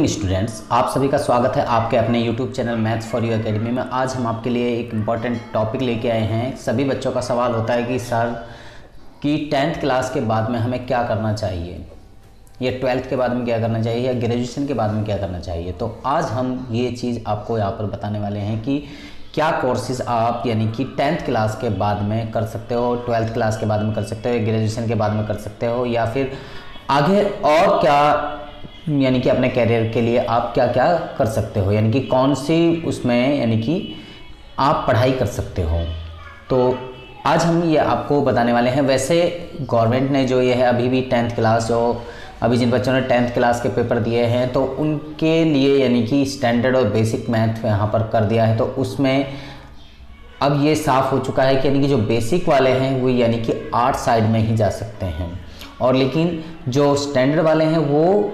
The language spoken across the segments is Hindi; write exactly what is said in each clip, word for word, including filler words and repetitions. मॉर्निंग स्टूडेंट्स, आप सभी का स्वागत है आपके अपने YouTube channel maths for you academy में। आज हम आपके लिए एक इम्पॉर्टेंट टॉपिक लेके आए हैं। सभी बच्चों का सवाल होता है कि सर कि टेंथ क्लास के बाद में हमें क्या करना चाहिए, या ट्वेल्थ के बाद में क्या करना चाहिए, या ग्रेजुएशन के बाद में क्या करना चाहिए। तो आज हम ये चीज़ आपको यहाँ पर बताने वाले हैं कि क्या कोर्सेज़ आप यानी कि टेंथ क्लास के बाद में कर सकते हो, ट्वेल्थ क्लास के बाद में कर सकते हो, या ग्रेजुएशन के बाद में कर सकते हो, या फिर आगे और क्या यानी कि अपने कैरियर के लिए आप क्या क्या कर सकते हो, यानी कि कौन सी उसमें यानी कि आप पढ़ाई कर सकते हो। तो आज हम ये आपको बताने वाले हैं। वैसे गवर्नमेंट ने जो ये है अभी भी टेंथ क्लास जो अभी जिन बच्चों ने टेंथ क्लास के पेपर दिए हैं तो उनके लिए यानी कि स्टैंडर्ड और बेसिक मैथ यहाँ पर कर दिया है। तो उसमें अब ये साफ़ हो चुका है कि यानी कि जो बेसिक वाले हैं वो यानी कि आर्ट साइड में ही जा सकते हैं, और लेकिन जो स्टैंडर्ड वाले हैं वो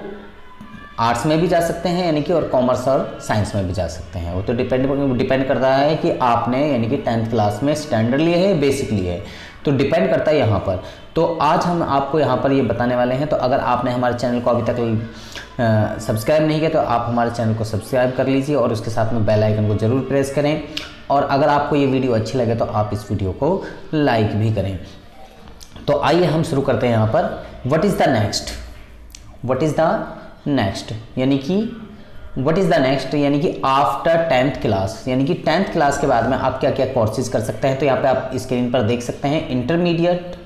आर्ट्स में भी जा सकते हैं यानी कि, और कॉमर्स और साइंस में भी जा सकते हैं। वो तो डिपेंड डिपेंड करता है कि आपने यानी कि टेंथ क्लास में स्टैंडर्ड लिए है बेसिक लिए है, तो डिपेंड करता है यहाँ पर। तो आज हम आपको यहाँ पर ये यह बताने वाले हैं। तो अगर आपने हमारे चैनल को अभी तक सब्सक्राइब नहीं किया तो आप हमारे चैनल को सब्सक्राइब कर लीजिए और उसके साथ में बेल आइकन को ज़रूर प्रेस करें, और अगर आपको ये वीडियो अच्छी लगे तो आप इस वीडियो को लाइक भी करें। तो आइए हम शुरू करते हैं। यहाँ पर what is the next, what is the next यानी कि व्हाट इज़ द नेक्स्ट यानी कि आफ्टर टेंथ क्लास यानी कि टेंथ क्लास के बाद में आप क्या क्या कोर्सेज कर सकते हैं। तो यहाँ पे आप स्क्रीन पर देख सकते हैं intermediate,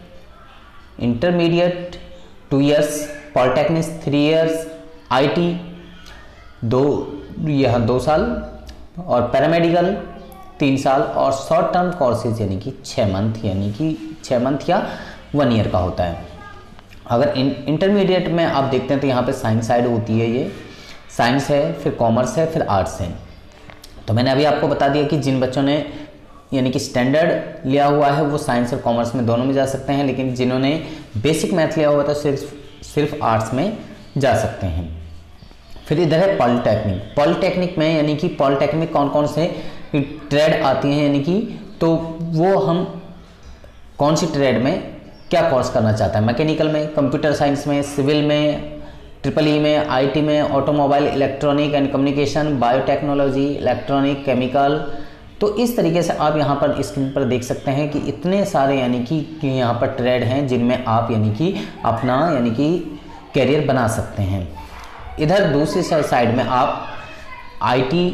intermediate two years, polytechnics three years, IT दो यहाँ दो साल, और पैरामेडिकल तीन साल, और शॉर्ट टर्म कोर्सेज यानी कि छः मंथ यानी कि छः मंथ या वन ईयर का होता है। अगर इंटरमीडिएट में आप देखते हैं तो यहाँ पे साइंस साइड होती है, ये साइंस है, फिर कॉमर्स है, फिर आर्ट्स है। तो मैंने अभी आपको बता दिया कि जिन बच्चों ने यानी कि स्टैंडर्ड लिया हुआ है वो साइंस और कॉमर्स में दोनों में जा सकते हैं, लेकिन जिन्होंने बेसिक मैथ लिया हुआ था सिर्फ सिर्फ आर्ट्स में जा सकते हैं। फिर इधर है पॉलिटेक्निक। पॉलिटेक्निक में यानी कि पॉलिटेक्निक कौन कौन से ट्रेड आती हैं यानी कि, तो वो हम कौन सी ट्रेड में क्या कोर्स करना चाहता है, मैकेनिकल में, कंप्यूटर साइंस में, सिविल में, ट्रिपल ई में, आईटी में, automobile, electronic and communication, biotechnology, electronic, chemical. तो इस तरीके से आप यहाँ पर स्क्रीन पर देख सकते हैं कि इतने सारे यानी कि यहाँ पर ट्रेड हैं जिनमें आप यानी कि अपना यानी कि कैरियर बना सकते हैं। इधर दूसरी साइड में आप आईटी,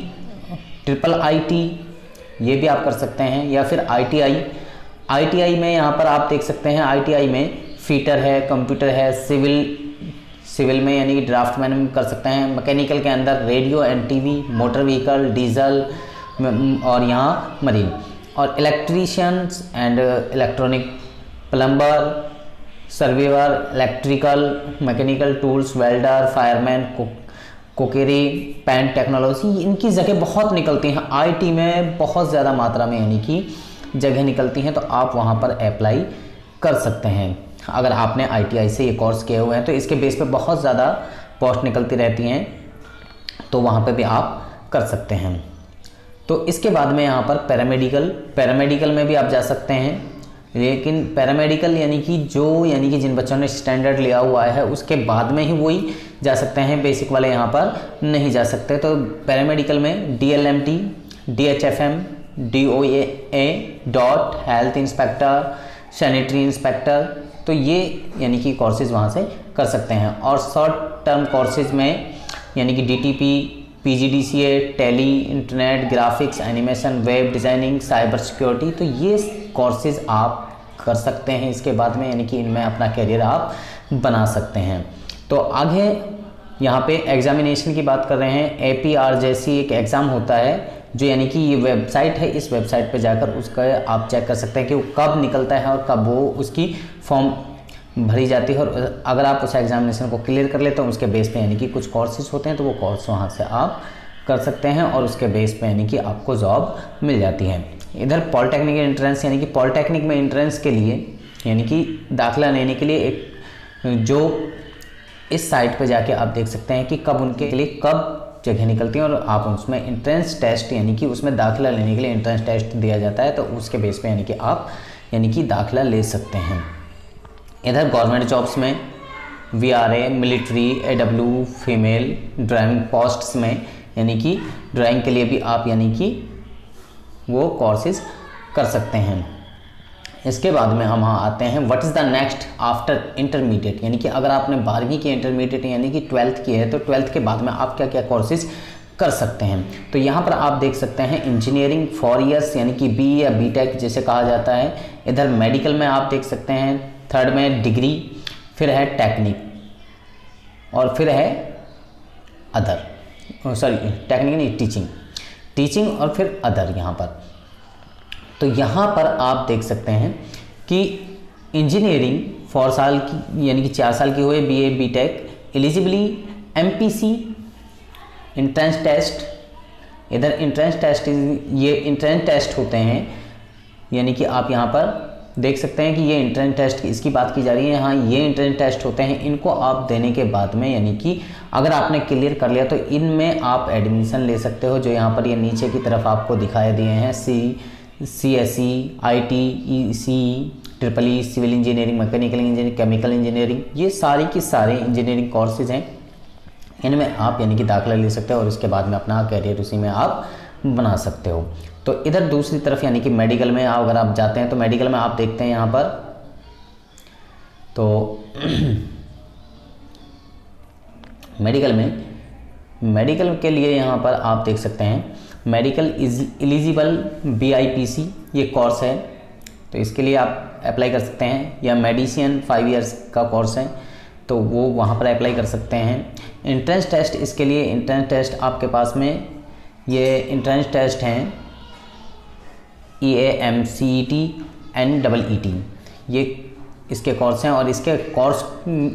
ट्रिपल आईटी ये भी आप कर सकते हैं, या फिर आईटीआई। आईटीआई में यहाँ पर आप देख सकते हैं आईटीआई में फीटर है, कंप्यूटर है, सिविल सिविल में यानी कि ड्राफ्टमैन में कर सकते हैं, मैकेनिकल के अंदर radio and TV, motor vehicle, diesel, और यहाँ मरीन, और electricians and electronic, plumber, surveyor, electrical, mechanical tools, welder, fireman, cook, cookery, paint technology. इनकी जगह बहुत निकलती हैं आईटी में, बहुत ज़्यादा मात्रा में यानी कि जगह निकलती हैं, तो आप वहाँ पर अप्लाई कर सकते हैं। अगर आपने आईटीआई से ये कोर्स किए हुए हैं तो इसके बेस पे बहुत ज़्यादा पोस्ट निकलती रहती हैं, तो वहाँ पे भी आप कर सकते हैं। तो इसके बाद में यहाँ पर पैरामेडिकल, पैरामेडिकल में भी आप जा सकते हैं, लेकिन पैरामेडिकल यानी कि जो यानी कि जिन बच्चों ने स्टैंडर्ड लिया हुआ है उसके बाद में ही वही जा सकते हैं, बेसिक वाले यहाँ पर नहीं जा सकते। तो पैरामेडिकल में D L M T, D H F M, D O A dot, health inspector, sanitary inspector, तो ये यानी कि कोर्सेज़ वहाँ से कर सकते हैं। और शॉर्ट टर्म कोर्सेज़ में यानी कि D T P, P G D C A, tele, internet, graphics, animation, web designing, cyber security, तो ये कोर्सेज़ आप कर सकते हैं इसके बाद में, यानी कि इनमें अपना करियर आप बना सकते हैं। तो आगे यहाँ पे एग्ज़ामिनेशन की बात कर रहे हैं। ए पी आर जैसी एक एग्ज़ाम होता है जो यानी कि ये वेबसाइट है, इस वेबसाइट पे जाकर उसका आप चेक कर सकते हैं कि वो कब निकलता है और कब वो उसकी फॉर्म भरी जाती है, और अगर आप उस एग्जामिनेशन को क्लियर कर लेते हैं उसके बेस पे यानी कि कुछ कोर्सेज होते हैं तो वो कोर्स वहाँ से आप कर सकते हैं, और उसके बेस पे यानी कि आपको जॉब मिल जाती है। इधर पॉलिटेक्निक एंट्रेंस यानी कि पॉलिटेक्निक में एंट्रेंस के लिए यानी कि दाखिला लेने के लिए एक जो इस साइट पर जाके आप देख सकते हैं कि कब उनके लिए कब जगह निकलती है, और आप उसमें एंट्रेंस टेस्ट यानी कि उसमें दाखिला लेने के लिए एंट्रेंस टेस्ट दिया जाता है, तो उसके बेस पे यानी कि आप यानी कि दाखिला ले सकते हैं। इधर गवर्नमेंट जॉब्स में V R A military A W female drawing posts में, यानी कि ड्राइंग के लिए भी आप यानी कि वो कोर्सेज कर सकते हैं। इसके बाद में हम हाँ आते हैं what is the next after intermediate, यानी कि अगर आपने बारहवीं की इंटरमीडिएट यानी कि ट्वेल्थ की है तो ट्वेल्थ के बाद में आप क्या क्या कोर्सेज कर सकते हैं। तो यहाँ पर आप देख सकते हैं इंजीनियरिंग फोर ईयर्स यानी कि बी या बी टेक जैसे कहा जाता है, इधर मेडिकल में आप देख सकते हैं, थर्ड में डिग्री, फिर है टेक्निक और फिर है अदर, सॉरी टेक्निक नहीं टीचिंग टीचिंग और फिर अदर। यहाँ पर तो यहाँ पर आप देख सकते हैं कि इंजीनियरिंग फोर साल की यानी कि चार साल की हुए BA BTech, eligibly MPC entrance test, इधर एंट्रेंस टेस्ट ये एंट्रेंस टेस्ट होते हैं, यानी कि आप यहाँ पर देख सकते हैं कि ये एंट्रेंस टेस्ट इसकी बात की जा रही है। यहाँ ये एंट्रेंस टेस्ट होते हैं, इनको आप देने के बाद में यानी कि अगर आपने क्लियर कर लिया तो इनमें आप एडमिशन ले सकते हो, जो यहाँ पर ये नीचे की तरफ आपको दिखाई दिए हैं, C C S E, I T E C, triple E, civil engineering, mechanical engineering, chemical engineering, ये सारी की सारे इंजीनियरिंग कोर्सेज हैं, इनमें आप यानी कि दाखिला ले सकते हो और इसके बाद में अपना कैरियर उसी में आप बना सकते हो। तो इधर दूसरी तरफ यानी कि मेडिकल में आप अगर आप जाते हैं तो मेडिकल में आप देखते हैं यहाँ पर, तो मेडिकल में मेडिकल के लिए यहाँ पर आप देख सकते हैं medical is eligible B I P C ये कोर्स है, तो इसके लिए आप अप्लाई कर सकते हैं, या मेडिसिन फाइव इयर्स का कोर्स है तो वो वहाँ पर अप्लाई कर सकते हैं। एंट्रेंस टेस्ट, इसके लिए एंट्रेंस टेस्ट आपके पास में ये एंट्रेंस टेस्ट हैं E A M C E T N double E T, ये इसके कोर्स हैं और इसके कोर्स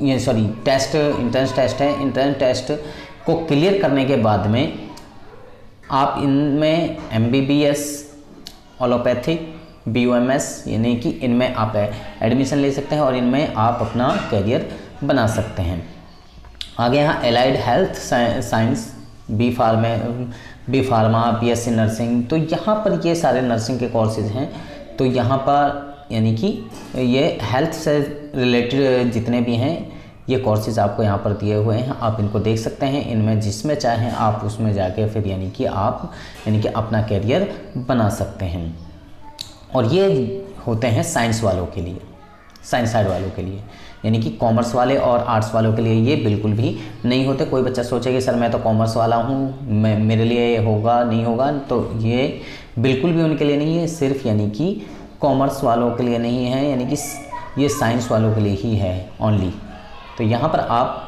ये सॉरी टेस्ट एंट्रेंस टेस्ट है। एंट्रेंस टेस्ट को क्लियर करने के बाद में आप इनमें एमबीबीएस, एलोपैथिक, बीयूएमएस यानी कि इनमें आप एडमिशन ले सकते हैं और इनमें आप अपना करियर बना सकते हैं। आगे यहाँ allied health science, B pharma B pharma BSc nursing, तो यहाँ पर ये सारे नर्सिंग के कोर्सेज हैं। तो यहाँ पर यानी कि ये हेल्थ से रिलेटेड जितने भी हैं ये कोर्सेज आपको यहाँ पर दिए हुए हैं, आप इनको देख सकते हैं, इनमें जिसमें चाहें आप उसमें जाके फिर यानी कि आप यानी कि अपना कैरियर बना सकते हैं। और ये होते हैं साइंस वालों के लिए, साइंस साइड वालों के लिए, यानी कि कॉमर्स वाले और आर्ट्स वालों के लिए ये बिल्कुल भी नहीं होते। कोई बच्चा सोचे कि सर मैं तो कॉमर्स वाला हूँ, मैं मेरे लिए ये होगा नहीं होगा, तो ये बिल्कुल भी उनके लिए नहीं है, सिर्फ यानी कि कॉमर्स वालों के लिए नहीं है, यानी कि ये साइंस वालों के लिए ही है ओनली। तो यहाँ पर आप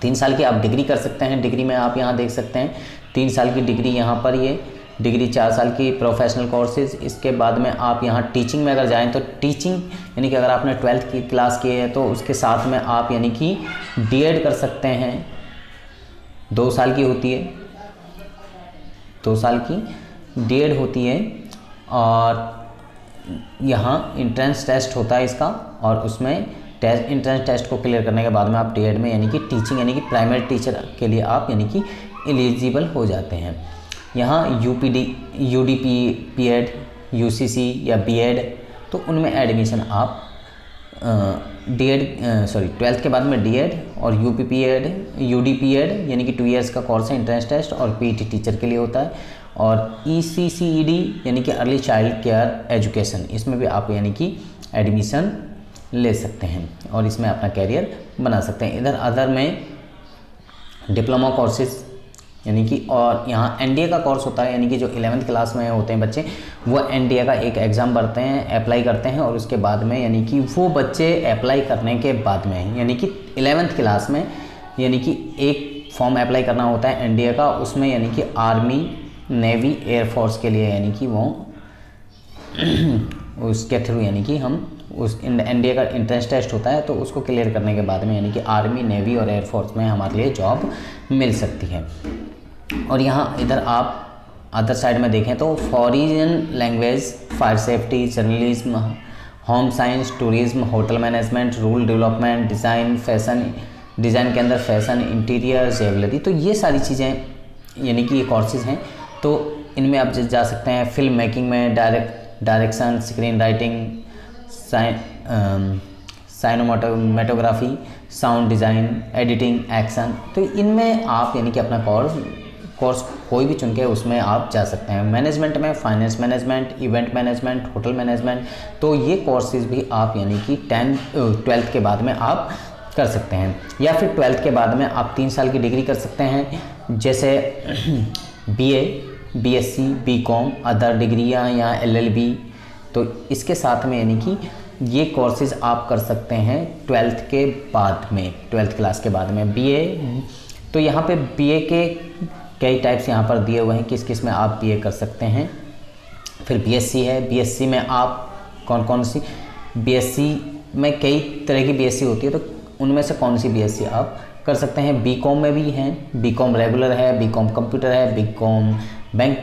तीन साल की आप डिग्री कर सकते हैं, डिग्री में आप यहाँ देख सकते हैं तीन साल की डिग्री, यहाँ पर ये डिग्री चार साल की प्रोफेशनल कोर्सेज। इसके बाद में आप यहाँ टीचिंग में अगर जाएँ तो टीचिंग यानी कि अगर आपने ट्वेल्थ की क्लास की है तो उसके साथ में आप यानी कि डीएड कर सकते हैं, दो साल की होती है, दो साल की डीएड होती है और यहाँ एंट्रेंस टेस्ट होता है इसका, और उसमें टेस्ट इंट्रेंस टेस्ट को क्लियर करने के बाद में आप डीएड में यानी कि टीचिंग यानी कि प्राइमरी टीचर के लिए आप यानी कि एलिजिबल हो जाते हैं। यहाँ यूपीडी यूडीपी पीएड यूसीसी या बीएड, तो उनमें एडमिशन आप डीएड सॉरी ट्वेल्थ के बाद में डीएड और यूपी पीएड यूडीपीएड यानी कि टू इयर्स का कोर्स है इंट्रेंस टेस्ट और पीटी टीचर के लिए होता है, और ईसीसीईडी यानी कि अर्ली चाइल्ड केयर एजुकेशन, इसमें भी आप यानी कि एडमिशन ले सकते हैं और इसमें अपना कैरियर बना सकते हैं। इधर अदर में डिप्लोमा कोर्सेज यानी कि, और यहाँ एनडीए का कोर्स होता है, यानी कि जो इलेवेंथ क्लास में होते हैं बच्चे वो एनडीए का एक एग्ज़ाम भरते हैं, अप्लाई करते हैं और उसके बाद में यानी कि वो बच्चे अप्लाई करने के बाद में यानी कि इलेवेंथ क्लास में यानी कि एक फॉर्म अप्लाई करना होता है एनडीए का, उसमें यानी कि आर्मी नेवी एयरफोर्स के लिए यानी कि वो उसके थ्रू यानी कि हम उस एनडीए का इंट्रेंस टेस्ट होता है, तो उसको क्लियर करने के बाद में यानी कि आर्मी नेवी और एयरफोर्स में हमारे लिए जॉब मिल सकती है। और यहाँ इधर आप अदर साइड में देखें तो foreign language, fire safety, journalism, home science, tourism, hotel management, rural development, design, fashion design के अंदर फैशन, इंटीरियर, ज्वेलरी, तो ये सारी चीज़ें यानी कि ये कोर्सेज हैं, तो इनमें आप जा सकते हैं। फिल्म मेकिंग में direct direction, screen writing, cinematography, sound design, editing, action, तो इनमें आप यानी कि अपना कोर्स कोर्स कोई भी चुन के उसमें आप जा सकते हैं। मैनेजमेंट में finance management, event management, hotel management, तो ये कोर्सेज़ भी आप यानी कि टेंथ ट्वेल्थ के बाद में आप कर सकते हैं, या फिर ट्वेल्थ के बाद में आप तीन साल की डिग्री कर सकते हैं, जैसे बीए, बीएससी, बीकॉम, अदर डिग्रियाँ या एलएलबी। तो इसके साथ में यानी कि ये कोर्सेज़ आप कर सकते हैं ट्वेल्थ के बाद में, ट्वेल्थ क्लास के बाद में। बीए, तो यहाँ पे बीए के कई टाइप्स यहाँ पर दिए हुए हैं किस किस में आप बीए कर सकते हैं। फिर बीएससी है, बीएससी में आप कौन कौन सी, बीएससी में कई तरह की बीएससी होती है, तो उनमें से कौन सी बीएससी आप कर सकते हैं। बीकॉम में भी हैं, बीकॉम रेगुलर है, बीकॉम कंप्यूटर है, बीकॉम बैंक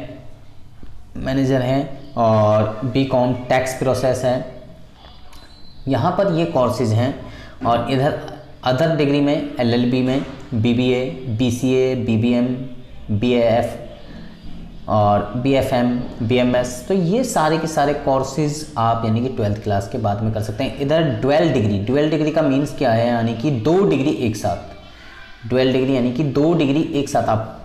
मैनेजर हैं और बीकॉम टैक्स प्रोसेस है। यहाँ पर ये कोर्सेज हैं। और इधर अदर डिग्री में एलएलबी में बीबीए, बीसीए, बीबीएम, बीएएफ और बीएफएम, बीएमएस, तो ये सारे के सारे कोर्सेज आप यानी कि ट्वेल्थ क्लास के बाद में कर सकते हैं। इधर ड्यूअल डिग्री, ड्यूअल डिग्री का मीन्स क्या है, यानी कि दो डिग्री एक साथ, ड्यूअल डिग्री यानी कि दो डिग्री एक साथ आप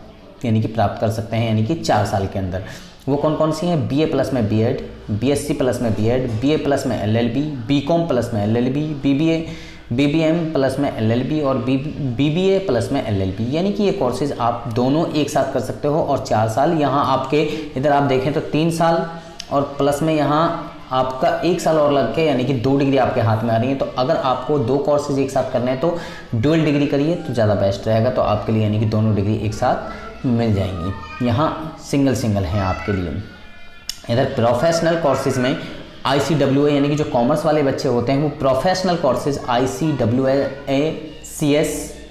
यानी कि प्राप्त कर सकते हैं, यानी कि चार साल के अंदर। वो कौन कौन सी हैं, बीए प्लस में बीएड, बीएससी प्लस में बीएड, बीए प्लस में एलएलबी, बीकॉम प्लस में एलएलबी, बीबीए, बीबीएम प्लस में एलएलबी और बीबीए प्लस में एलएलबी, यानी कि ये कोर्सेज आप दोनों एक साथ कर सकते हो और चार साल। यहाँ आपके इधर आप देखें तो तीन साल और प्लस में यहाँ आपका एक साल और लग के यानी कि दो डिग्री आपके हाथ में आ रही है। तो अगर आपको दो कोर्सेज एक साथ करने हैं तो डुअल डिग्री करिए तो ज़्यादा बेस्ट रहेगा, तो आपके लिए यानी कि दोनों डिग्री एक साथ मिल जाएंगी। यहाँ सिंगल सिंगल हैं आपके लिए। इधर प्रोफेशनल कोर्सेज में आई सी डब्ल्यू ए यानी कि जो कॉमर्स वाले बच्चे होते हैं वो professional courses I C W A, C S,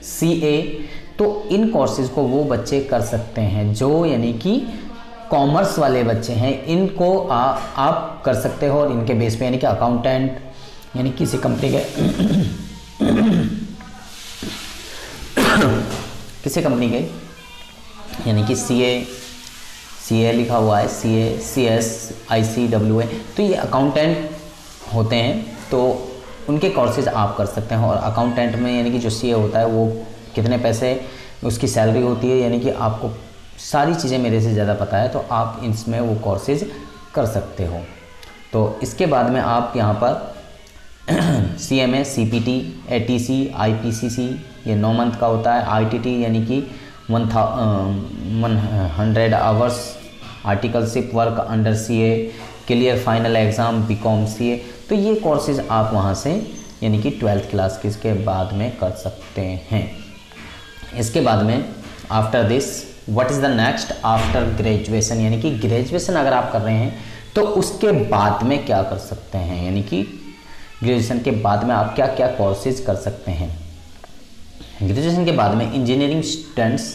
C A, तो इन कोर्सेज को वो बच्चे कर सकते हैं जो यानी कि कॉमर्स वाले बच्चे हैं। इनको आ, आप कर सकते हो और इनके बेस पे यानी कि अकाउंटेंट यानी किसी कंपनी के किसी कंपनी के यानी कि सी ए, सी ए लिखा हुआ है, सी ए, सी एस, आई सी डब्ल्यू ए, तो ये अकाउंटेंट होते हैं, तो उनके कोर्सेज आप कर सकते हैं। और अकाउंटेंट में यानी कि जो सी ए होता है वो कितने पैसे उसकी सैलरी होती है, यानी कि आपको सारी चीज़ें मेरे से ज़्यादा पता है, तो आप इसमें वो कोर्सेज कर सकते हो। तो इसके बाद में आप यहाँ पर C M A, C P T, A T C, I P C C, ये नौ मंथ का होता है, आई टी टी यानी कि वन था one hundred hours articleship work under C A, clear final exam, B com C A, तो ये कोर्सेज आप वहाँ से यानी कि ट्वेल्थ क्लास के बाद में कर सकते हैं। इसके बाद में after this what is the next after graduation, यानी कि ग्रेजुएशन अगर आप कर रहे हैं तो उसके बाद में क्या कर सकते हैं, यानी कि ग्रेजुएशन के बाद में आप क्या क्या कोर्सेज कर सकते हैं। ग्रेजुएशन के बाद में engineering students,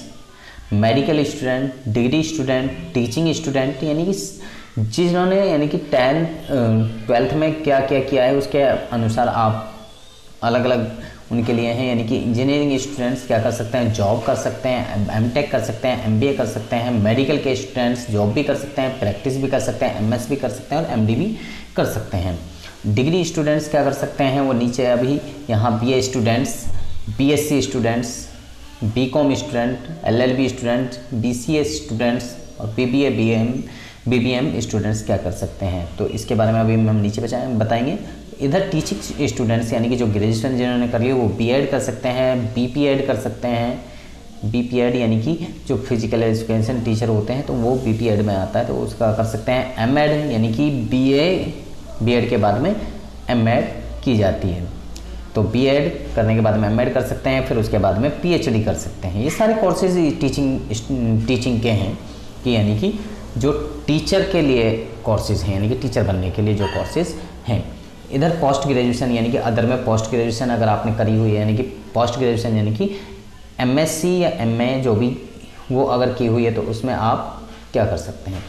medical student, degree student, teaching student, यानी कि जिन्होंने यानी कि टेंथ ट्वेल्थ में क्या क्या किया है उसके अनुसार आप अलग अलग उनके लिए हैं, यानी कि इंजीनियरिंग स्टूडेंट्स क्या कर सकते हैं, जॉब कर सकते हैं, एमटेक कर सकते हैं, एमबीए कर सकते हैं। मेडिकल के स्टूडेंट्स जॉब भी कर सकते हैं, प्रैक्टिस भी कर सकते हैं, एमएस भी कर सकते हैं और एमडी भी कर सकते हैं। डिग्री स्टूडेंट्स क्या कर सकते हैं, वो नीचे अभी यहाँ BA students, BSc students, BCom student, LLB student, BCA students और बीबीए, बीएम, बीबीएम स्टूडेंट्स क्या कर सकते हैं, तो इसके बारे में अभी हम नीचे बताएंगे। इधर टीचिंग स्टूडेंट्स यानी कि जो ग्रेजुएशन जिन्होंने कर लिया वो बीएड कर सकते हैं, बीपीएड कर सकते हैं। बीपीएड यानी कि जो फिजिकल एजुकेशन टीचर होते हैं तो वो बीपीएड में आता है, तो उसका कर सकते हैं। एमएड यानी कि बीए, बीएड के बाद में एमएड की जाती है, तो बीएड करने के बाद में एमएड कर सकते हैं, फिर उसके बाद में पीएचडी कर सकते हैं। ये सारे कोर्सेज टीचिंग टीचिंग के हैं कि यानी कि जो टीचर के लिए कोर्सेज हैं, यानी कि टीचर बनने के लिए जो कोर्सेज हैं। इधर पोस्ट ग्रेजुएशन यानी कि अदर में पोस्ट ग्रेजुएशन अगर आपने करी हुई है, यानी कि पोस्ट ग्रेजुएशन यानी कि एमएससी या एमए जो भी वो अगर की हुई है तो उसमें आप क्या कर सकते हैं।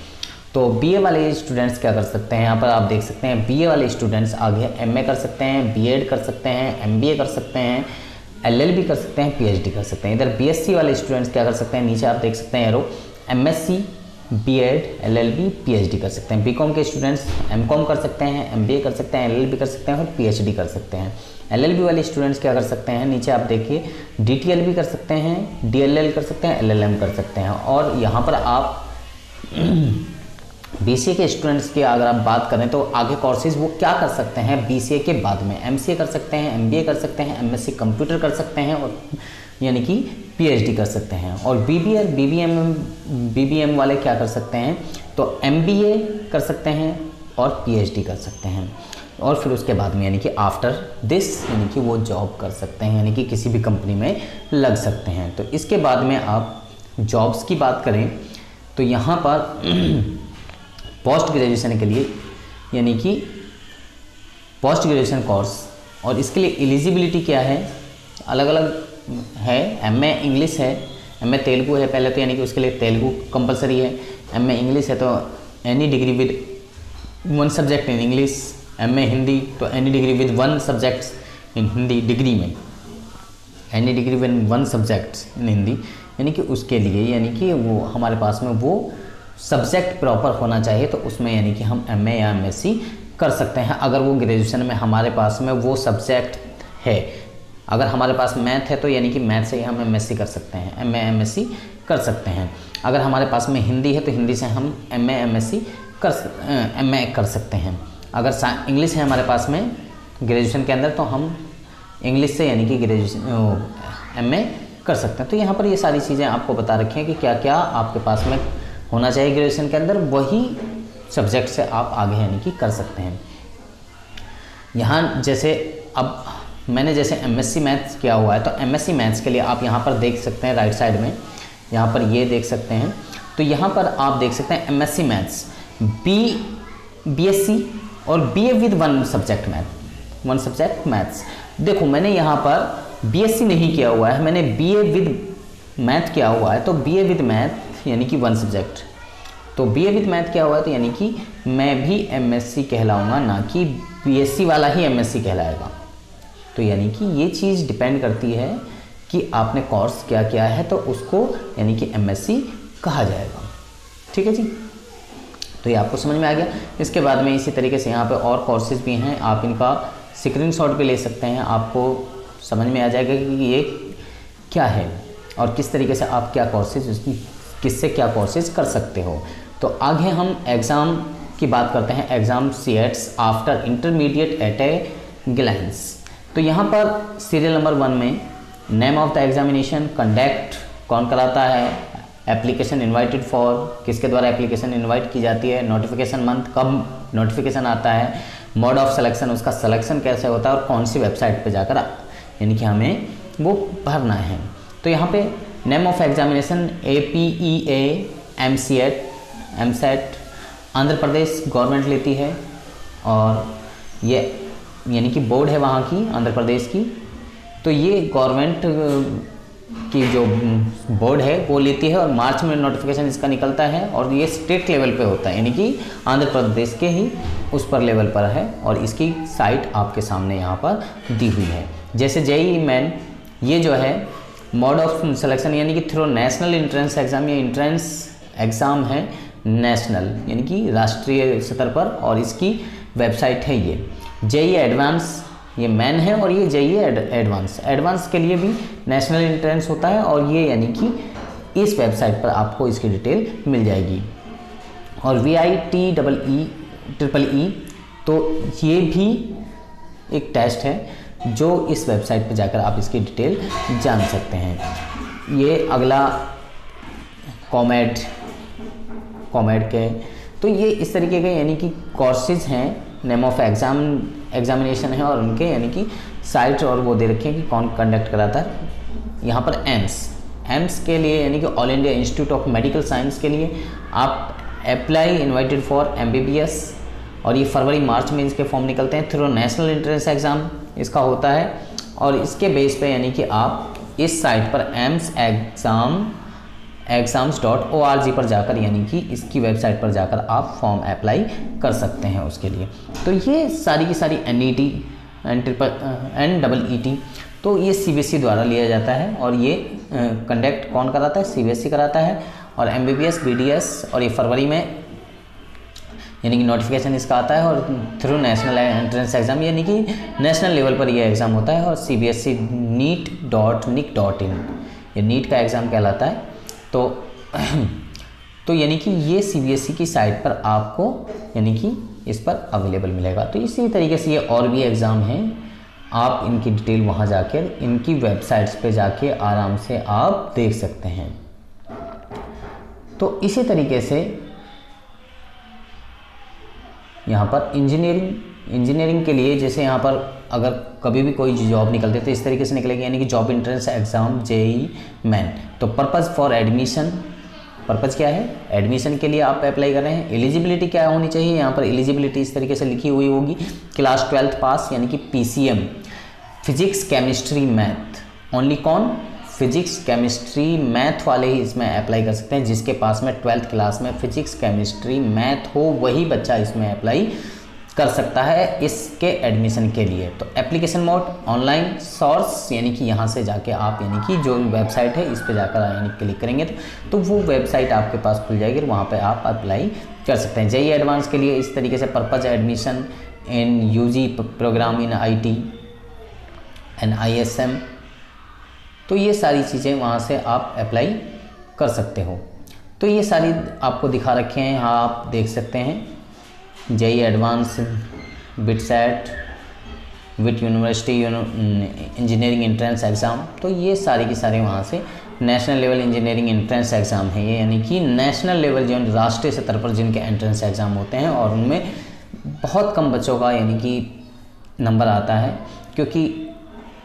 तो बीए वाले स्टूडेंट्स क्या कर सकते हैं, यहाँ पर आप देख सकते हैं बीए वाले स्टूडेंट्स आगे एमए कर सकते हैं, बीएड कर सकते हैं, एमबीए कर सकते हैं, एलएलबी कर सकते हैं, पीएचडी कर सकते हैं। इधर बीएससी वाले स्टूडेंट्स क्या कर सकते हैं, नीचे आप देख सकते हैं arrow MSc BEd, LLB, PhD कर सकते हैं। बीकॉम के स्टूडेंट्स एमकॉम कर सकते हैं, एमबीए कर सकते हैं, एलएलबी कर सकते हैं और पीएचडी कर सकते हैं। एलएलबी वाले स्टूडेंट्स क्या कर सकते हैं, नीचे आप देखिए डीटीएल भी कर सकते हैं, डीएलएल कर सकते हैं, एलएलएम कर सकते हैं। और यहाँ पर आप बीसीए के स्टूडेंट्स की अगर आप बात करें तो आगे कोर्सेज वो क्या कर सकते हैं, बीसीए के बाद में एमसीए कर सकते हैं, एमबीए कर सकते हैं, एमएससी कंप्यूटर कर सकते हैं और यानी कि पीएचडी कर सकते हैं। और बीबीए, बीबीएम, बीबीएम वाले क्या कर सकते हैं तो एमबीए कर सकते हैं और पीएचडी कर सकते हैं। और फिर उसके बाद में यानी कि आफ्टर दिस यानी कि वो जॉब कर सकते हैं, यानी कि किसी भी कंपनी में लग सकते हैं। तो इसके बाद में आप जॉब्स की बात करें तो यहाँ पर पोस्ट ग्रेजुएशन के लिए यानी कि पोस्ट ग्रेजुएशन कोर्स, और इसके लिए एलिजिबिलिटी क्या है, अलग अलग है। एम ए इंग्लिश है, एम ए तेलुगू है पहले तो, यानी कि उसके लिए तेलुगू कंपलसरी है। एम ए इंग्लिश है तो any degree with one subject in English. M A Hindi तो any degree with one subject in Hindi, degree में any degree with one subject in Hindi, यानी कि उसके लिए यानी कि वो हमारे पास में वो सब्जेक्ट प्रॉपर होना चाहिए। तो उसमें यानी कि हम एम ए या एम एस सी कर सकते हैं अगर वो ग्रेजुएशन में हमारे पास में वो सब्जेक्ट है। अगर हमारे पास मैथ है तो यानी कि मैथ से ही हम एम एस सी कर सकते हैं, M A M S C कर सकते हैं। अगर हमारे पास में हिंदी है तो हिंदी से हम M A M S C कर एम ए कर सकते हैं। अगर इंग्लिश है हमारे पास में ग्रेजुएशन के अंदर तो हम इंग्लिश से यानी कि ग्रेजुएशन एम ए कर सकते हैं। तो यहाँ पर ये सारी चीज़ें आपको बता रखी हैं कि क्या क्या आपके पास में होना चाहिए ग्रेजुएशन के अंदर, वही सब्जेक्ट से आप आगे यानी कि कर सकते हैं। यहाँ जैसे अब मैंने जैसे एमएससी मैथ्स किया हुआ है तो एमएससी मैथ्स के लिए आप यहाँ पर देख सकते हैं राइट साइड में, यहाँ पर ये देख सकते हैं। तो यहाँ पर आप देख सकते हैं एमएससी मैथ्स, बी बीएससी और BA with one subject math, one subject maths. देखो मैंने यहाँ पर बीएससी नहीं किया हुआ है, मैंने बीए विद मैथ किया हुआ है। तो बीए विद मैथ यानी कि वन सब्जेक्ट, तो बीए विद मैथ किया हुआ है तो यानी कि मैं भी एमएससी कहलाऊँगा, ना कि बीएससी वाला ही एमएससी कहलाएगा। तो यानी कि ये चीज़ डिपेंड करती है कि आपने कोर्स क्या किया है, तो उसको यानी कि एमएससी कहा जाएगा। ठीक है जी, तो ये आपको समझ में आ गया। इसके बाद में इसी तरीके से यहाँ पे और कोर्सेज भी हैं, आप इनका स्क्रीनशॉट भी ले सकते हैं, आपको समझ में आ जाएगा कि ये क्या है और किस तरीके से आप क्या कोर्सेज किससे क्या कोर्सेज कर सकते हो। तो आगे हम एग्ज़ाम की बात करते हैं, exam CETs after intermediate at a glance. तो यहाँ पर सीरियल नंबर वन में name of the examination, conduct कौन कराता है, एप्लीकेशन इनवाइटेड फॉर किसके द्वारा एप्लीकेशन इनवाइट की जाती है, नोटिफिकेशन मंथ कब नोटिफिकेशन आता है, मोड ऑफ सिलेक्शन उसका सिलेक्शन कैसे होता है और कौन सी वेबसाइट पे जाकर यानी कि हमें वो भरना है। तो यहाँ पे name of examination A P E A M C at M CET Andhra Pradesh government लेती है और ये यानी कि बोर्ड है वहाँ की आंध्र प्रदेश की, तो ये गवर्नमेंट की जो बोर्ड है वो लेती है और मार्च में नोटिफिकेशन इसका निकलता है और ये स्टेट लेवल पे होता है यानी कि आंध्र प्रदेश के ही उस पर लेवल पर है। और इसकी साइट आपके सामने यहाँ पर दी हुई है। जैसे जेईई मेन ये जो है मोड ऑफ सिलेक्शन यानी कि थ्रू नेशनल इंट्रेंस एग्ज़ाम, ये इंट्रेंस एग्ज़ाम है नेशनल यानी कि राष्ट्रीय स्तर पर, और इसकी वेबसाइट है ये। जेईई एडवांस ये मेन है और ये जेईई एडवांस, एडवांस के लिए भी नेशनल एंट्रेंस होता है और ये यानी कि इस वेबसाइट पर आपको इसकी डिटेल मिल जाएगी। और V I T double E triple E तो ये भी एक टेस्ट है जो इस वेबसाइट पर जाकर आप इसकी डिटेल जान सकते हैं। ये अगला कॉमेड कॉमेड के, तो ये इस तरीके के यानी कि कोर्सेज हैं, नेम ऑफ एग्ज़ाम एग्जामिनेशन है और उनके यानी कि साइट और वो दे रखे हैं कि कौन कंडक्ट कराता है। यहाँ पर एम्स, एम्स के लिए यानी कि all India institute of medical science के लिए आप अप्लाई इनवाइटेड फॉर एमबीबीएस, और ये फरवरी मार्च में इसके फॉर्म निकलते हैं थ्रू नेशनल एंट्रेंस एग्ज़ाम इसका होता है। और इसके बेस पे यानी कि आप इस साइट पर AIIMS exam exams dot O R G पर जाकर यानी कि इसकी वेबसाइट पर जाकर आप फॉर्म अप्लाई कर सकते हैं उसके लिए। तो ये सारी की सारी N E T N triple N double E T तो ये सी बी एस ई द्वारा लिया जाता है और ये कंडक्ट uh, कौन कराता है, सी बी एस ई कराता है। और एमबीबीएस बीडीएस और ये फरवरी में यानी कि नोटिफिकेशन इसका आता है और थ्रू नेशनल एंट्रेंस एग्ज़ाम यानी कि नेशनल लेवल पर ये एग्ज़ाम होता है और CBSE NEET dot nic dot in ये नीट का एग्ज़ाम कहलाता है। तो तो यानी कि ये सीबीएसई की साइट पर आपको यानी कि इस पर अवेलेबल मिलेगा। तो इसी तरीके से ये और भी एग्ज़ाम हैं, आप इनकी डिटेल वहाँ जाकर इनकी वेबसाइट्स पे जाके आराम से आप देख सकते हैं। तो इसी तरीके से यहाँ पर इंजीनियरिंग इंजीनियरिंग के लिए जैसे यहाँ पर अगर कभी भी कोई जॉब निकलती है तो इस तरीके से निकलेगी यानी कि job entrance exam JEE main. तो पर्पज़ फॉर एडमिशन, पर्पज़ क्या है, एडमिशन के लिए आप अप्लाई कर रहे हैं। एलिजिबिलिटी क्या होनी चाहिए, यहाँ पर एलिजिबिलिटी इस तरीके से लिखी हुई होगी, क्लास ट्वेल्थ पास यानी कि PCM, physics chemistry math only. कौन, फिजिक्स केमिस्ट्री मैथ वाले ही इसमें अप्लाई कर सकते हैं। जिसके पास में ट्वेल्थ क्लास में फिजिक्स केमिस्ट्री मैथ हो वही बच्चा इसमें अप्लाई कर सकता है इसके एडमिशन के लिए। तो एप्लीकेशन मोड ऑनलाइन सोर्स यानी कि यहाँ से जाके आप यानी कि जो वेबसाइट है इस पे जाकर यानी क्लिक करेंगे तो, तो वो वेबसाइट आपके पास खुल जाएगी और वहाँ पे आप अप्लाई कर सकते हैं। जेईई एडवांस के लिए इस तरीके से purpose admission in UG program in IT and ISM, तो ये सारी चीज़ें वहाँ से आप अप्लाई कर सकते हो। तो ये सारी आपको दिखा रखे हैं, हाँ आप देख सकते हैं JEE advance, BITSAT, VIT university engineering entrance exam, तो ये सारे के सारे वहाँ से national level engineering entrance exam है। ये यानी कि नेशनल लेवल जो राष्ट्रीय स्तर पर जिनके एंट्रेंस एग्ज़ाम होते हैं और उनमें बहुत कम बच्चों का यानी कि नंबर आता है क्योंकि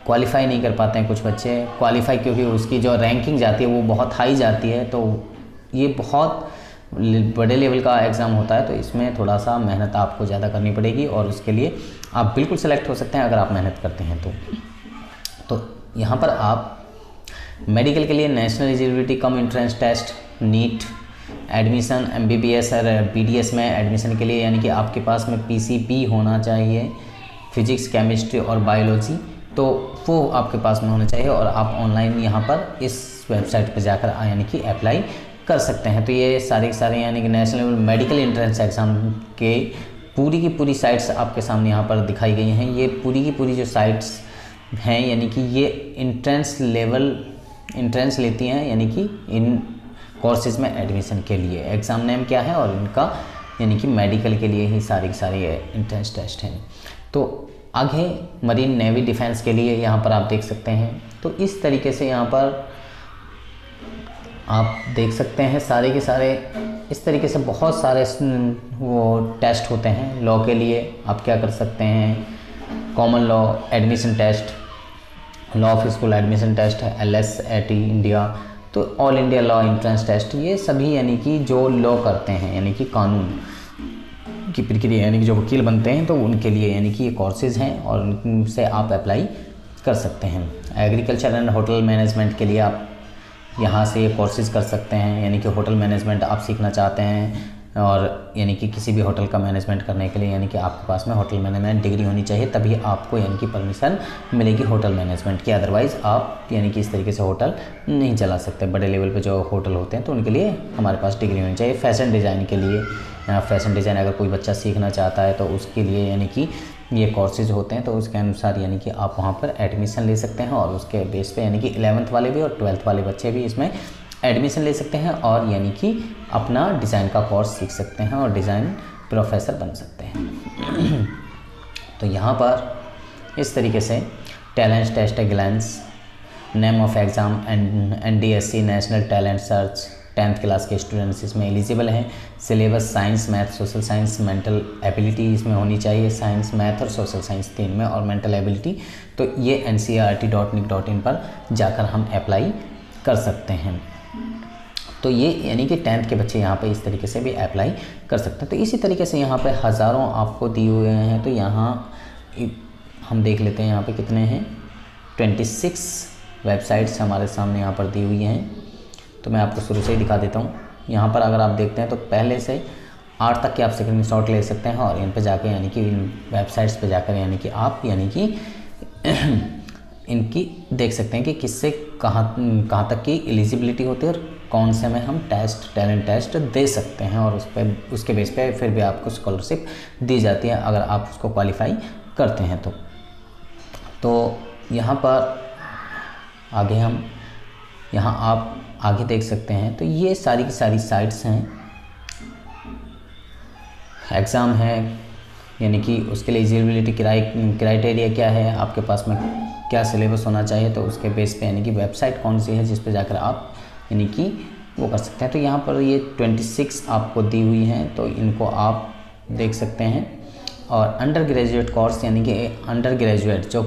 क्वालिफ़ाई नहीं कर पाते हैं कुछ बच्चे। क्वालिफ़ाई क्योंकि उसकी जो रैंकिंग जाती है वो बहुत हाई जाती है, तो ये बहुत बड़े लेवल का एग्ज़ाम होता है तो इसमें थोड़ा सा मेहनत आपको ज़्यादा करनी पड़ेगी और उसके लिए आप बिल्कुल सेलेक्ट हो सकते हैं अगर आप मेहनत करते हैं तो। तो यहाँ पर आप मेडिकल के लिए national eligibility cum entrance test NEET admission MBBS और बीडीएस में एडमिशन के लिए यानी कि आपके पास में पीसीबी होना चाहिए, फिजिक्स केमिस्ट्री और बायोलॉजी, तो वो आपके पास में होना चाहिए और आप ऑनलाइन यहाँ पर इस वेबसाइट पर जाकर यानी कि अप्लाई कर सकते हैं। तो ये सारे के सारे यानी कि national level medical entrance exam के पूरी की पूरी साइट्स आपके सामने यहाँ पर दिखाई गई हैं। ये पूरी की पूरी जो साइट्स हैं यानी कि ये इंट्रेंस लेवल इंट्रेंस लेती हैं यानी कि इन कोर्सेज़ में एडमिशन के लिए। एग्ज़ाम नेम क्या है और इनका यानी कि मेडिकल के लिए ही सारे के सारे इंट्रेंस टेस्ट हैं। तो आगे मरीन नेवी डिफेंस के लिए यहाँ पर आप देख सकते हैं। तो इस तरीके से यहाँ पर आप देख सकते हैं सारे के सारे इस तरीके से बहुत सारे वो टेस्ट होते हैं। लॉ के लिए आप क्या कर सकते हैं, common law admission test, law of school admission test है, L S A T India, तो all India law entrance test, ये सभी यानी कि जो लॉ करते हैं यानी कि कानून की प्रक्रिया यानी कि जो वकील बनते हैं तो उनके लिए यानी कि ये कोर्सेज़ हैं और उनसे आप अप्लाई कर सकते हैं। एग्रीकल्चर एंड होटल मैनेजमेंट के लिए आप यहाँ से ये कोर्सेज़ कर सकते हैं यानी कि होटल मैनेजमेंट आप सीखना चाहते हैं और यानी कि किसी भी होटल का मैनेजमेंट करने के लिए यानी कि आपके पास में होटल मैनेजमेंट डिग्री होनी चाहिए तभी आपको यानी कि परमिशन मिलेगी होटल मैनेजमेंट की, अदरवाइज़ आप यानी कि इस तरीके से होटल नहीं चला सकते। बड़े लेवल पे जो होटल होते हैं तो उनके लिए हमारे पास डिग्री होनी चाहिए। फैशन डिज़ाइन के लिए, फैशन डिज़ाइन अगर कोई बच्चा सीखना चाहता है तो उसके लिए यानी कि ये कोर्सेज़ होते हैं, तो उसके अनुसार यानी कि आप वहाँ पर एडमिशन ले सकते हैं और उसके बेस पे यानी कि इलेवंथ वाले भी और ट्वेल्थ वाले बच्चे भी इसमें एडमिशन ले सकते हैं और यानी कि अपना डिज़ाइन का कोर्स सीख सकते हैं और डिज़ाइन प्रोफेसर बन सकते हैं। तो यहाँ पर इस तरीके से talent test a glance, name of exam and NDSE national talent search, tenth class के स्टूडेंट्स इसमें एलिजिबल हैं। Syllabus science math social science, mental ability इसमें होनी चाहिए, साइंस मैथ और सोशल साइंस तीन में और मेंटल एबिलिटी, तो ये N C E R T dot nic dot in पर जाकर हम अप्लाई कर सकते हैं। तो ये यानी कि टेंथ के बच्चे यहाँ पे इस तरीके से भी अप्लाई कर सकते हैं। तो इसी तरीके से यहाँ पे हज़ारों आपको दिए हुए हैं। तो यहाँ हम देख लेते हैं यहाँ पर कितने हैं, ट्वेंटी सिक्स वेबसाइट्स हमारे सामने यहाँ पर दी हुई हैं। तो मैं आपको शुरू से ही दिखा देता हूँ। यहाँ पर अगर आप देखते हैं तो पहले से आठ तक के आप स्क्रीन शॉट ले सकते हैं और इन पर जाकर यानी कि इन वेबसाइट्स पे जाकर यानी कि आप यानी कि इनकी देख सकते हैं कि किससे कहाँ कहाँ तक की एलिजिबिलिटी होती है और कौन से में हम टेस्ट टैलेंट टेस्ट दे सकते हैं और उस पर उसके बेस पे फिर भी आपको स्कॉलरशिप दी जाती है अगर आप उसको क्वालिफाई करते हैं तो। तो यहाँ पर आगे हम यहाँ आप आगे देख सकते हैं, तो ये सारी की सारी साइट्स हैं, एग्ज़ाम है यानी कि उसके लिए एलिजिबिलिटी क्राइटेरिया क्या है, आपके पास में क्या सिलेबस होना चाहिए, तो उसके बेस पे यानी कि वेबसाइट कौन सी है जिस पे जाकर आप यानी कि वो कर सकते हैं। तो यहाँ पर ये छब्बीस आपको दी हुई हैं, तो इनको आप देख सकते हैं। और अंडर ग्रेजुएट कोर्स यानी कि अंडर ग्रेजुएट जो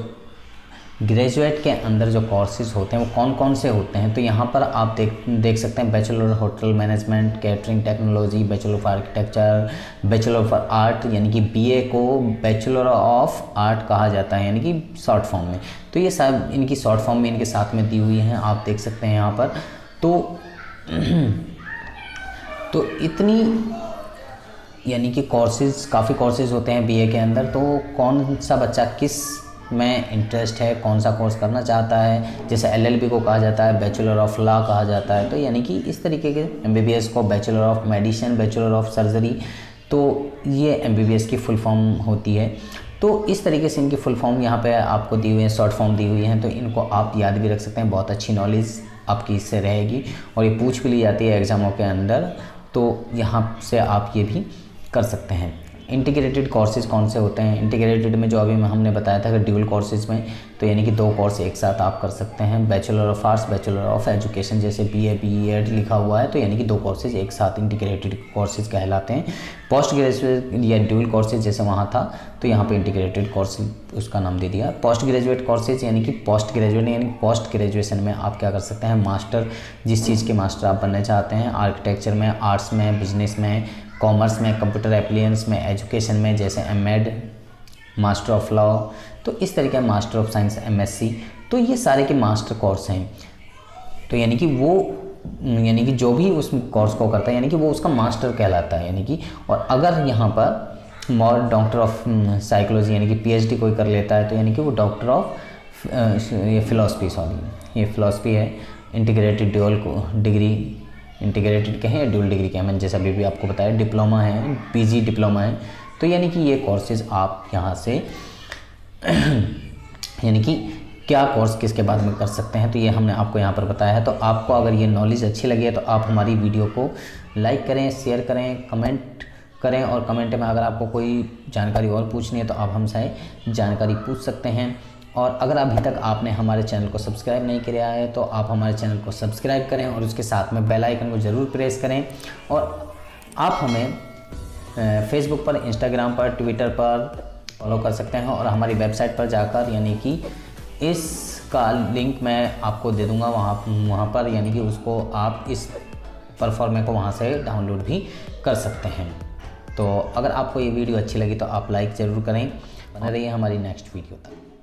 ग्रेजुएट के अंदर जो कोर्सेज़ होते हैं वो कौन कौन से होते हैं, तो यहाँ पर आप देख देख सकते हैं bachelor hotel management, catering technology, bachelor of architecture, bachelor of art, यानी कि बीए को बैचलर ऑफ आर्ट कहा जाता है यानी कि शॉर्ट फॉर्म में। तो ये सब इनकी शॉर्ट फॉर्म में इनके साथ में दी हुई हैं, आप देख सकते हैं यहाँ पर। तो तो इतनी यानी कि कोर्सेज़, काफ़ी कोर्सेज़ होते हैं बीए के अंदर। तो कौन सा बच्चा किस में इंटरेस्ट है, कौन सा कोर्स करना चाहता है, जैसे एलएलबी को कहा जाता है, बैचलर ऑफ लॉ कहा जाता है, तो यानी कि इस तरीके के एमबीबीएस को bachelor of medicine, bachelor of surgery, तो ये एमबीबीएस की फुल फॉर्म होती है। तो इस तरीके से इनकी फुल फॉर्म यहाँ पे आपको दी हुई है, शॉर्ट फॉर्म दी हुई हैं, तो इनको आप याद भी रख सकते हैं, बहुत अच्छी नॉलेज आपकी इससे रहेगी और ये पूछ भी ली जाती है एग्ज़ामों के अंदर, तो यहाँ से आप ये भी कर सकते हैं। इंटीग्रेटेड कोर्सेज़ कौन से होते हैं, इंटीग्रेटेड में जो अभी हमने बताया था कि ड्यूल कोर्सेज़ में, तो यानी कि दो कोर्स एक साथ आप कर सकते हैं, bachelor of arts, bachelor of education, जैसे बीए बीएड लिखा हुआ है, तो यानी कि दो कोर्सेज़ एक साथ इंटीग्रेटेड कोर्सेज़ कहलाते हैं। पोस्ट ग्रेजुएट या ड्यूल कोर्सेज़ जैसे वहाँ था, तो यहाँ पे इंटीग्रेटेड कोर्स उसका नाम दे दिया। पोस्ट ग्रेजुएट कोर्सेज़ यानी कि पोस्ट ग्रेजुएट यानी पोस्ट ग्रेजुएशन में आप क्या कर सकते हैं, मास्टर, जिस चीज़ के मास्टर आप बनना चाहते हैं, आर्किटेक्चर में, आर्ट्स में, बिजनेस में, कॉमर्स में, कंप्यूटर एप्लीकेशंस में, एजुकेशन में, जैसे एमएड, मास्टर ऑफ लॉ, तो इस तरीके का मास्टर ऑफ साइंस, एमएससी, तो ये सारे के मास्टर कोर्स हैं। तो यानी कि वो यानी कि जो भी उस कोर्स को करता है यानी कि वो उसका मास्टर कहलाता है यानी कि। और अगर यहाँ पर मॉर डॉक्टर ऑफ साइकोलॉजी यानी कि पीएचडी कोई कर लेता है, तो यानी कि वो डॉक्टर ऑफ ये फिलॉसफी सॉरी ये फिलॉसफी है। इंटीग्रेटेड ड्यूल को डिग्री इंटीग्रेटेड के हैं या ड्यूल डिग्री के हैं, मैंने जैसा अभी भी आपको बताया, डिप्लोमा है, पीजी डिप्लोमा है, तो यानी कि ये कोर्सेज़ आप यहाँ से यानी कि क्या कोर्स किसके बाद में कर सकते हैं, तो ये हमने आपको यहाँ पर बताया है। तो आपको अगर ये नॉलेज अच्छी लगी है तो आप हमारी वीडियो को लाइक करें, शेयर करें, कमेंट करें, और कमेंट में अगर आपको कोई जानकारी और पूछनी है तो आप हमसे जानकारी पूछ सकते हैं। और अगर अभी तक आपने हमारे चैनल को सब्सक्राइब नहीं किया है तो आप हमारे चैनल को सब्सक्राइब करें और उसके साथ में बेल आइकन को ज़रूर प्रेस करें। और आप हमें फेसबुक पर, इंस्टाग्राम पर, ट्विटर पर फॉलो कर सकते हैं और हमारी वेबसाइट पर जाकर यानी कि इसका लिंक मैं आपको दे दूँगा, वहाँ वहाँ पर यानी कि उसको आप इस परफॉर्मे को वहाँ से डाउनलोड भी कर सकते हैं। तो अगर आपको ये वीडियो अच्छी लगी तो आप लाइक ज़रूर करें। बने रहिए हमारी नेक्स्ट वीडियो तक।